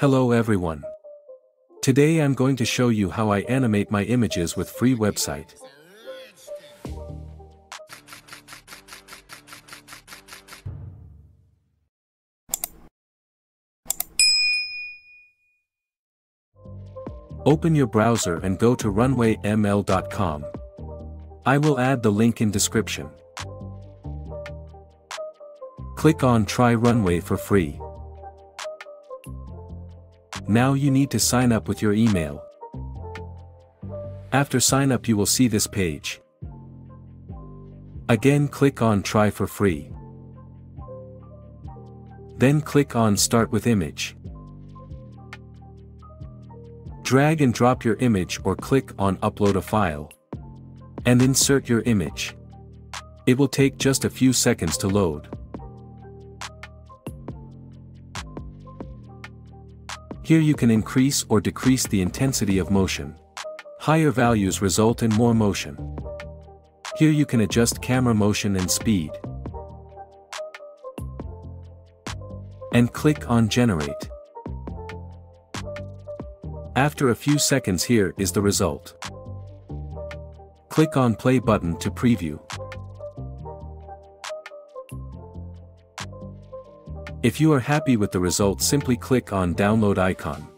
Hello everyone. Today I'm going to show you how I animate my images with free website. Open your browser and go to runwayml.com. I will add the link in description. Click on Try Runway for free. Now you need to sign up with your email. After sign up you will see this page. Again click on Try for free. Then click on Start with Image. Drag and drop your image or click on Upload a File. And insert your image. It will take just a few seconds to load. Here you can increase or decrease the intensity of motion. Higher values result in more motion. Here you can adjust camera motion and speed. And click on Generate. After a few seconds here is the result. Click on Play button to preview. If you are happy with the result, simply click on Download icon.